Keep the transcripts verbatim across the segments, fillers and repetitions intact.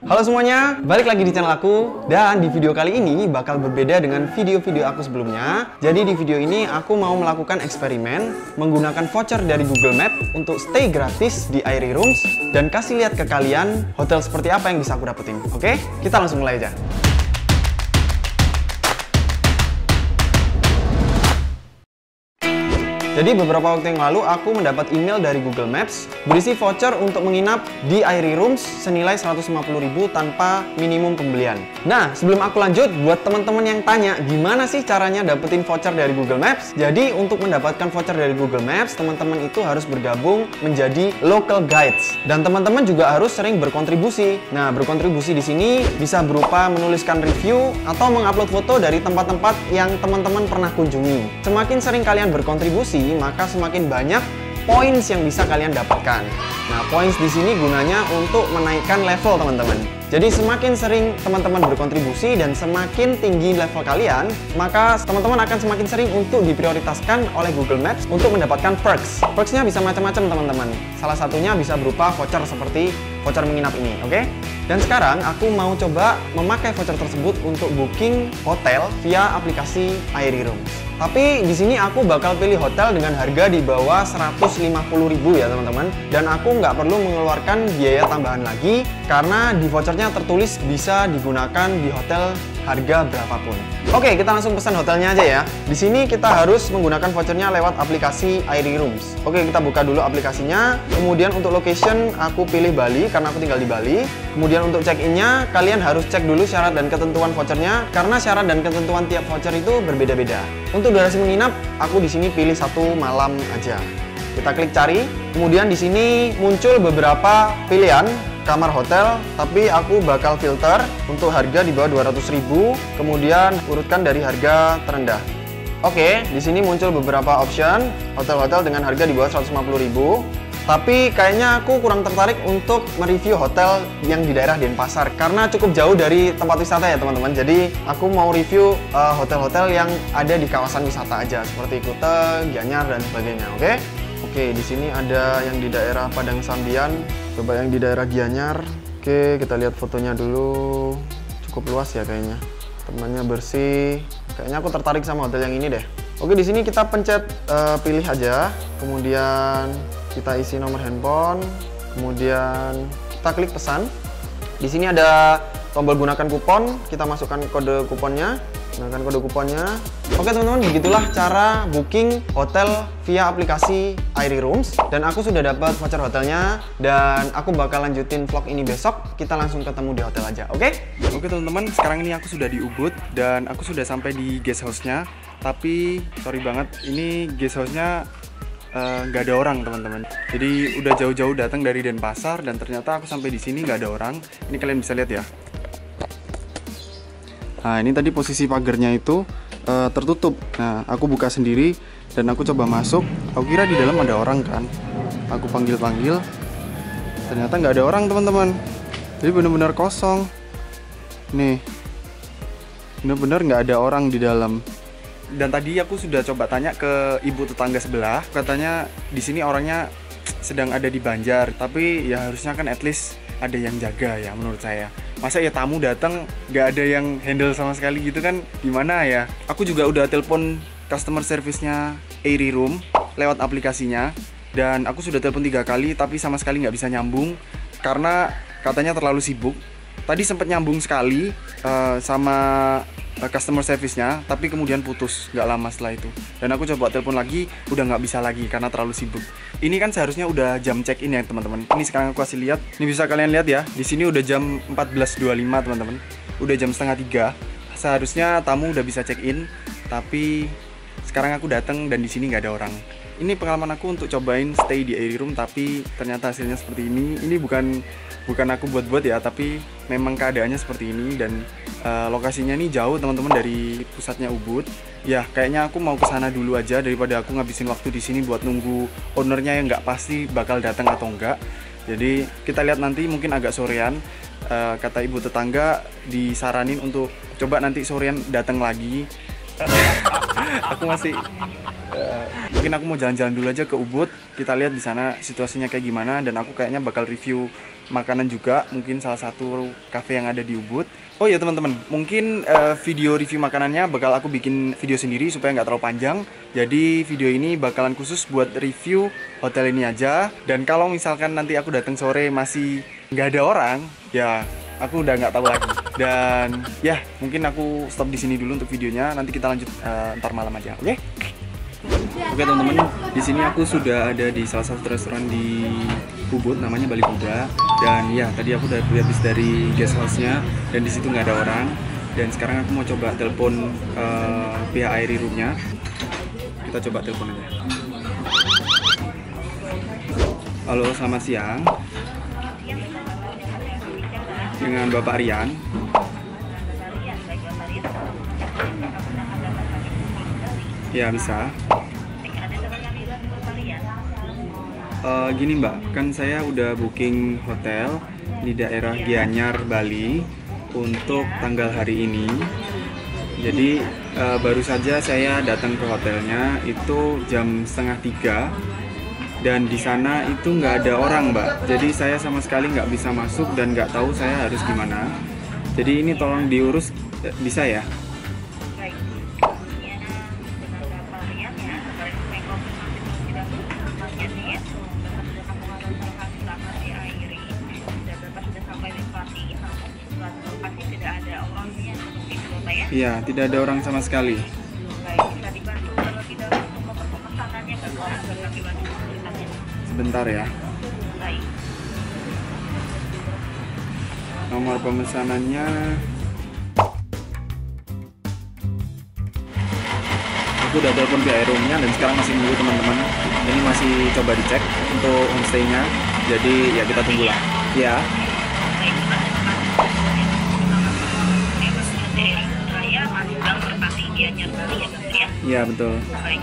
Halo semuanya, balik lagi di channel aku. Dan di video kali ini bakal berbeda dengan video-video aku sebelumnya. Jadi di video ini aku mau melakukan eksperimen menggunakan voucher dari Google Maps untuk stay gratis di Airy Rooms dan kasih lihat ke kalian hotel seperti apa yang bisa aku dapetin. Oke, kita langsung mulai aja. Jadi beberapa waktu yang lalu aku mendapat email dari Google Maps berisi voucher untuk menginap di Airy Rooms senilai seratus lima puluh ribu rupiah tanpa minimum pembelian. Nah, sebelum aku lanjut, buat teman-teman yang tanya gimana sih caranya dapetin voucher dari Google Maps? Jadi untuk mendapatkan voucher dari Google Maps, teman-teman itu harus bergabung menjadi Local Guides. Dan teman-teman juga harus sering berkontribusi. Nah, berkontribusi di sini bisa berupa menuliskan review atau mengupload foto dari tempat-tempat yang teman-teman pernah kunjungi. Semakin sering kalian berkontribusi, maka semakin banyak points yang bisa kalian dapatkan. Nah, points di sini gunanya untuk menaikkan level teman-teman. Jadi semakin sering teman-teman berkontribusi dan semakin tinggi level kalian, maka teman-teman akan semakin sering untuk diprioritaskan oleh Google Maps untuk mendapatkan perks. Perksnya bisa macam-macam teman-teman. Salah satunya bisa berupa voucher seperti voucher menginap ini, oke? Okay? Dan sekarang aku mau coba memakai voucher tersebut untuk booking hotel via aplikasi Airy Rooms. Tapi di sini aku bakal pilih hotel dengan harga di bawah seratus lima puluh ribu rupiah ya teman-teman. Dan aku nggak perlu mengeluarkan biaya tambahan lagi karena di vouchernya tertulis bisa digunakan di hotel harga berapapun. Oke, kita langsung pesan hotelnya aja ya. Di sini kita harus menggunakan vouchernya lewat aplikasi Airy Rooms. Oke, kita buka dulu aplikasinya. Kemudian untuk location aku pilih Bali karena aku tinggal di Bali. Kemudian untuk check-in-nya, kalian harus cek dulu syarat dan ketentuan vouchernya karena syarat dan ketentuan tiap voucher itu berbeda-beda. Untuk durasi menginap, aku di sini pilih satu malam aja. Kita klik cari, kemudian di sini muncul beberapa pilihan kamar hotel, tapi aku bakal filter untuk harga di bawah dua ratus ribu, kemudian urutkan dari harga terendah. Oke, di sini muncul beberapa option hotel-hotel dengan harga di bawah seratus lima puluh ribu. Tapi kayaknya aku kurang tertarik untuk mereview hotel yang di daerah Denpasar karena cukup jauh dari tempat wisata ya teman-teman. Jadi aku mau review hotel-hotel uh, yang ada di kawasan wisata aja seperti Kuta, Gianyar dan sebagainya. Oke, oke di sini ada yang di daerah Padang Sambian, coba yang di daerah Gianyar. Oke, kita lihat fotonya dulu. Cukup luas ya kayaknya. Temannya bersih. Kayaknya aku tertarik sama hotel yang ini deh. Oke, di sini kita pencet uh, pilih aja, kemudian kita isi nomor handphone, kemudian kita klik pesan. Di sini ada tombol gunakan kupon, kita masukkan kode kuponnya, gunakan kode kuponnya. Oke teman-teman, begitulah cara booking hotel via aplikasi Airy Rooms. Dan aku sudah dapat voucher hotelnya dan aku bakal lanjutin vlog ini besok. Kita langsung ketemu di hotel aja, oke? Oke teman-teman, sekarang ini aku sudah di Ubud dan aku sudah sampai di guest house-nya. Tapi sorry banget, ini guest house-nya nggak uh, ada orang teman-teman. Jadi udah jauh-jauh datang dari Denpasar dan ternyata aku sampai di sini nggak ada orang. Ini kalian bisa lihat ya. Nah, ini tadi posisi pagernya itu uh, tertutup. Nah, aku buka sendiri dan aku coba masuk. Aku kira di dalam ada orang kan. Aku panggil-panggil, ternyata nggak ada orang teman-teman. Jadi bener-bener kosong. Nih, bener-bener nggak ada orang di dalam. Dan tadi aku sudah coba tanya ke ibu tetangga sebelah, katanya di sini orangnya sedang ada di Banjar, tapi ya harusnya kan at least ada yang jaga ya menurut saya. Masa ya tamu datang nggak ada yang handle sama sekali gitu kan, gimana ya? Aku juga udah telepon customer service-nya Airy Room lewat aplikasinya dan aku sudah telepon tiga kali tapi sama sekali nggak bisa nyambung karena katanya terlalu sibuk. Tadi sempat nyambung sekali uh, sama customer service-nya, tapi kemudian putus nggak lama setelah itu. Dan aku coba telepon lagi, udah nggak bisa lagi karena terlalu sibuk. Ini kan seharusnya udah jam check-in ya teman-teman. Ini sekarang aku kasih lihat. Ini bisa kalian lihat ya. Di sini udah jam empat belas lewat dua puluh lima teman-teman. Udah jam setengah tiga. Seharusnya tamu udah bisa check-in, tapi sekarang aku datang dan di sini nggak ada orang. Ini pengalaman aku untuk cobain stay di Airy Room, tapi ternyata hasilnya seperti ini. Ini bukan bukan aku buat-buat ya, tapi memang keadaannya seperti ini dan uh, lokasinya ini jauh teman-teman dari pusatnya Ubud. Ya kayaknya aku mau kesana dulu aja daripada aku ngabisin waktu di sini buat nunggu ownernya yang nggak pasti bakal datang atau enggak. Jadi kita lihat nanti, mungkin agak sorean. Uh, kata ibu tetangga disaranin untuk coba nanti sorean datang lagi. Aku masih uh, mungkin aku mau jalan-jalan dulu aja ke Ubud. Kita lihat di sana situasinya kayak gimana dan aku kayaknya bakal review makanan juga, mungkin salah satu cafe yang ada di Ubud. Oh iya teman-teman, mungkin uh, video review makanannya bakal aku bikin video sendiri supaya nggak terlalu panjang. Jadi video ini bakalan khusus buat review hotel ini aja. Dan kalau misalkan nanti aku datang sore masih nggak ada orang, ya aku udah nggak tahu lagi. Dan ya mungkin aku stop di sini dulu untuk videonya. Nanti kita lanjut uh, ntar malam aja, oke? Okay? Oke teman-teman, di sini aku sudah ada di salah satu restoran di Ubud, namanya Bali Buda. Dan ya tadi aku udah habis dari guesthouse-nya dan di situ nggak ada orang. Dan sekarang aku mau coba telepon uh, pihak Airy Room-nya. Kita coba telepon aja. Halo, selamat siang. Dengan Bapak Rian. Ya bisa. Uh, gini Mbak, kan saya udah booking hotel di daerah Gianyar, Bali untuk tanggal hari ini. Jadi uh, baru saja saya datang ke hotelnya itu jam setengah tiga dan di sana itu nggak ada orang Mbak. Jadi saya sama sekali nggak bisa masuk dan nggak tahu saya harus gimana. Jadi ini tolong diurus uh, bisa ya? Iya, tidak ada orang sama sekali. Sebentar ya. Nomor pemesanannya. Aku udah telepon ke airroomnya dan sekarang masih nunggu teman-teman. Ini masih coba dicek untuk homestay-nya. Jadi ya kita tunggulah. Ya. Iya betul. Baik.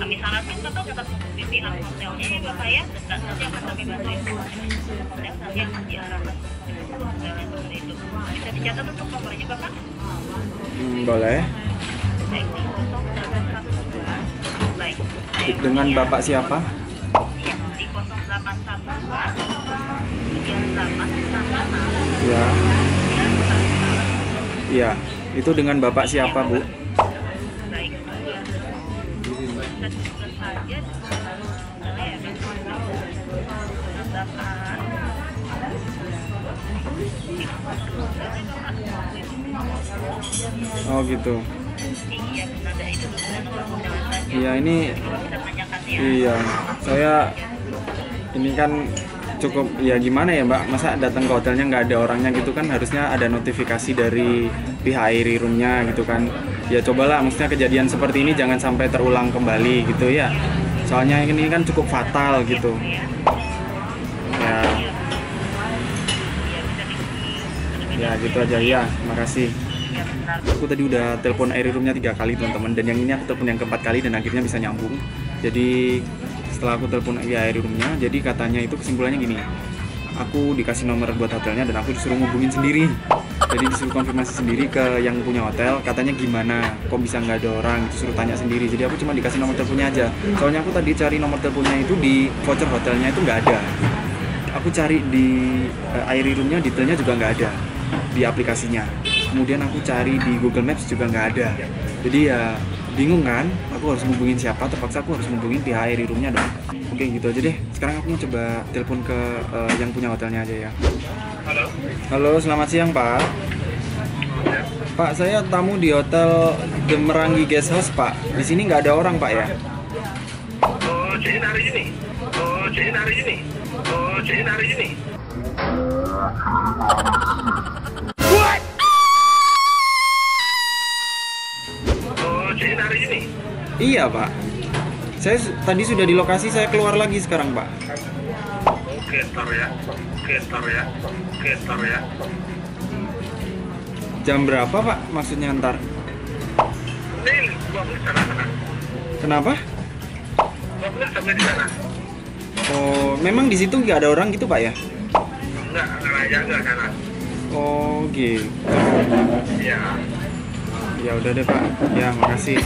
Kami sarankan tetap tetap di pihak hotelnya ya Bapak ya. Dan nanti akan kami bantu hotel nanti akan diarahkan hotelnya seperti itu. Bisa dicatat untuk nomornya Bapak? Hmm, boleh. Baik. Dengan Bapak siapa? Iya, di nol delapan satu dua tiga delapan enam enam. Ya. Iya, itu dengan Bapak siapa Bu? Oh gitu. Iya ini. Iya. Saya ini kan cukup ya gimana ya Mbak, masa datang ke hotelnya nggak ada orangnya gitu kan, harusnya ada notifikasi dari pihak Airy Room-nya gitu kan. Ya cobalah, maksudnya kejadian seperti ini jangan sampai terulang kembali gitu ya. Soalnya ini kan cukup fatal gitu. Ya. Ya gitu aja ya. Makasih. Aku tadi udah telepon Airy Room-nya tiga kali teman-teman, dan yang ini aku telepon yang keempat kali dan akhirnya bisa nyambung. Jadi setelah aku telepon Airy Room-nya, jadi katanya itu kesimpulannya gini, aku dikasih nomor buat hotelnya dan aku disuruh ngubungin sendiri. Jadi disuruh konfirmasi sendiri ke yang punya hotel, katanya gimana, kok bisa nggak ada orang, disuruh tanya sendiri. Jadi aku cuma dikasih nomor teleponnya aja. Soalnya aku tadi cari nomor teleponnya itu di voucher hotelnya itu nggak ada. Aku cari di uh, Airy Room-nya detailnya juga nggak ada di aplikasinya. Kemudian aku cari di Google Maps juga nggak ada. Jadi ya bingung kan, aku harus hubungin siapa, terpaksa aku harus hubungin pihak Airy Room-nya dong. Oke gitu aja deh, sekarang aku mau coba telepon ke uh, yang punya hotelnya aja ya. Halo. Halo, selamat siang Pak. Ya. Pak, saya tamu di hotel Gemerangi Guesthouse Pak. Di sini nggak ada orang Pak ya? Oh, jadi hari ini. Oh, jadi hari ini. Oh, jadi hari ini. Iya Pak, saya tadi sudah di lokasi, saya keluar lagi sekarang Pak. Oke ntar ya, oke ntar ya, oke ntar ya. Jam berapa Pak maksudnya ntar? Ini dua belas sana sana. Kenapa? dua belas sampai di sana. Oh, memang di situ nggak ada orang gitu Pak ya? Nggak, nggak aja nggak sana. Oh gitu. Iya. Ya udah deh Pak, ya makasih.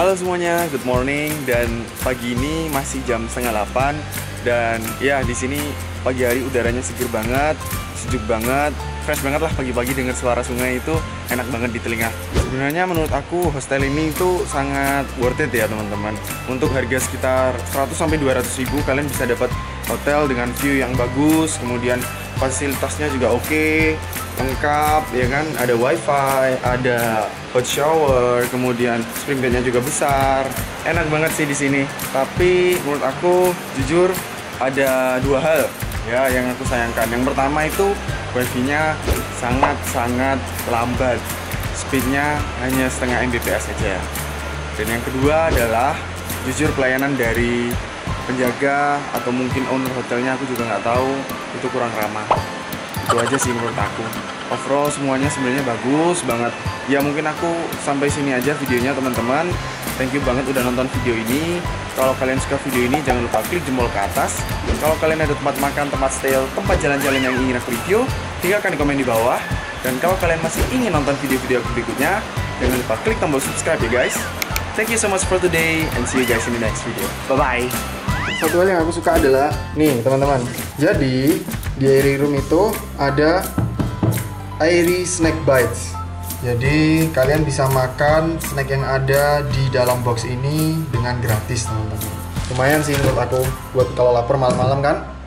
Halo semuanya, good morning. Dan pagi ini masih jam setengah delapan. Dan ya di sini pagi hari udaranya seger banget, sejuk banget, fresh banget lah. Pagi-pagi dengar suara sungai itu enak banget di telinga. Sebenarnya menurut aku hostel ini itu sangat worth it ya teman-teman. Untuk harga sekitar seratus sampai dua ratus ribu kalian bisa dapat hotel dengan view yang bagus, kemudian fasilitasnya juga oke, lengkap ya kan, ada wifi, ada hot shower, kemudian spring bednya juga besar. Enak banget sih di sini. Tapi menurut aku jujur ada dua hal ya yang aku sayangkan. Yang pertama itu wifi-nya sangat-sangat lambat, speednya hanya setengah mbps saja. Dan yang kedua adalah jujur pelayanan dari penjaga atau mungkin owner hotelnya aku juga nggak tahu, itu kurang ramah. Itu aja sih menurut aku. Overall semuanya sebenarnya bagus banget. Ya mungkin aku sampai sini aja videonya teman-teman. Thank you banget udah nonton video ini. Kalau kalian suka video ini jangan lupa klik jempol ke atas. Kalau kalian ada tempat makan, tempat stay, tempat jalan-jalan yang ingin aku review, tinggalkan di komen di bawah. Dan kalau kalian masih ingin nonton video-video aku berikutnya, jangan lupa klik tombol subscribe ya guys. Thank you so much for today and see you guys in the next video. Bye-bye. Satu hal yang aku suka adalah nih teman-teman, jadi di Airy Room itu ada Airy Snack Bites. Jadi kalian bisa makan snack yang ada di dalam box ini dengan gratis teman-teman. Lumayan sih menurut aku buat kalau lapar malam-malam kan.